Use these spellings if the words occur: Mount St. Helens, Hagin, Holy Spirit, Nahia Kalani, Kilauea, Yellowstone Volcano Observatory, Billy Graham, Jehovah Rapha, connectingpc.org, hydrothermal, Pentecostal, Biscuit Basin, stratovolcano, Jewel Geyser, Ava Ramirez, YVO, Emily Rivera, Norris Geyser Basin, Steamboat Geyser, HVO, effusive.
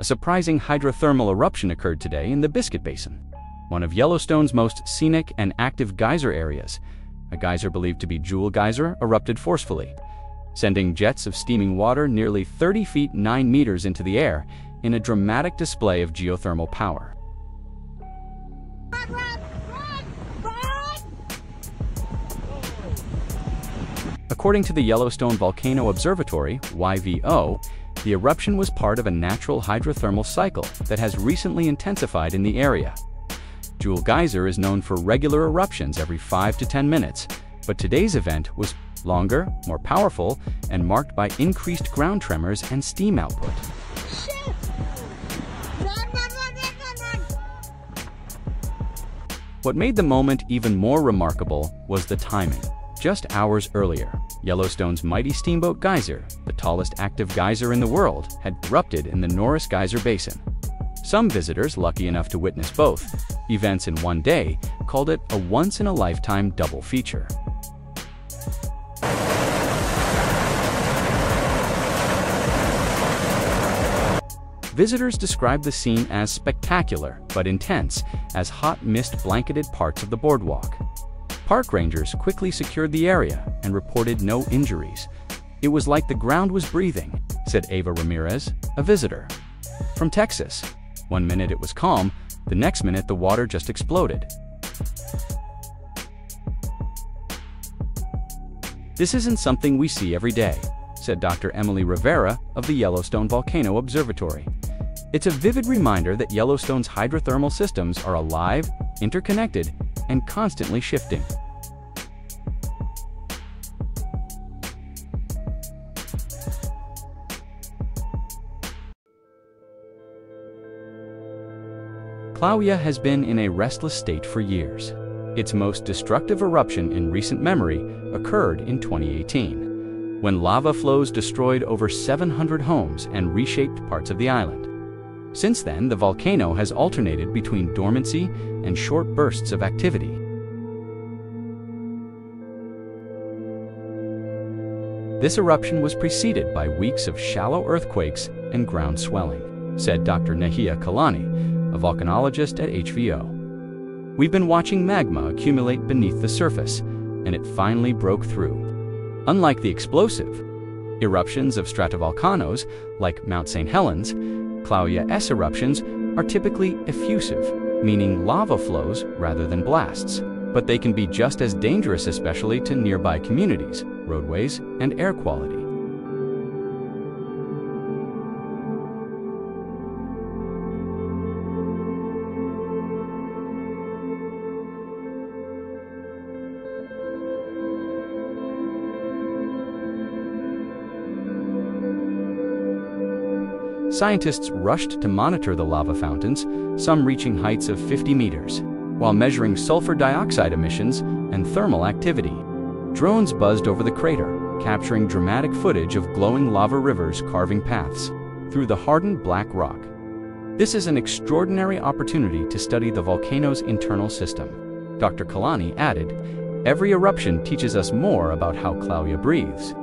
a surprising hydrothermal eruption occurred today in the Biscuit Basin, one of Yellowstone's most scenic and active geyser areas. A geyser believed to be Jewel Geyser erupted forcefully, sending jets of steaming water nearly 30 feet 9 meters into the air in a dramatic display of geothermal power. According to the Yellowstone Volcano Observatory, YVO, the eruption was part of a natural hydrothermal cycle that has recently intensified in the area. Jewel Geyser is known for regular eruptions every 5 to 10 minutes, but today's event was longer, more powerful, and marked by increased ground tremors and steam output. What made the moment even more remarkable was the timing. Just hours earlier, Yellowstone's mighty Steamboat Geyser, the tallest active geyser in the world, had erupted in the Norris Geyser Basin. Some visitors lucky enough to witness both events in one day called it a once-in-a-lifetime double feature. Visitors described the scene as spectacular but intense, as hot mist blanketed parts of the boardwalk. Park rangers quickly secured the area and reported no injuries. "It was like the ground was breathing," said Ava Ramirez, a visitor from Texas. "One minute it was calm, the next minute the water just exploded." "This isn't something we see every day," said Dr. Emily Rivera of the Yellowstone Volcano Observatory. "It's a vivid reminder that Yellowstone's hydrothermal systems are alive, interconnected, and constantly shifting." Kilauea has been in a restless state for years. Its most destructive eruption in recent memory occurred in 2018, when lava flows destroyed over 700 homes and reshaped parts of the island. Since then, the volcano has alternated between dormancy and short bursts of activity. "This eruption was preceded by weeks of shallow earthquakes and ground swelling," said Dr. Nahia Kalani, a volcanologist at HVO. "We've been watching magma accumulate beneath the surface, and it finally broke through. Unlike the explosive eruptions of stratovolcanoes like Mount St. Helens, Kilauea's eruptions are typically effusive, meaning lava flows rather than blasts, but they can be just as dangerous, especially to nearby communities, roadways, and air quality." Scientists rushed to monitor the lava fountains, some reaching heights of 50 meters, while measuring sulfur dioxide emissions and thermal activity. Drones buzzed over the crater, capturing dramatic footage of glowing lava rivers carving paths through the hardened black rock. "This is an extraordinary opportunity to study the volcano's internal system," Dr. Kalani added. "Every eruption teaches us more about how Kilauea breathes,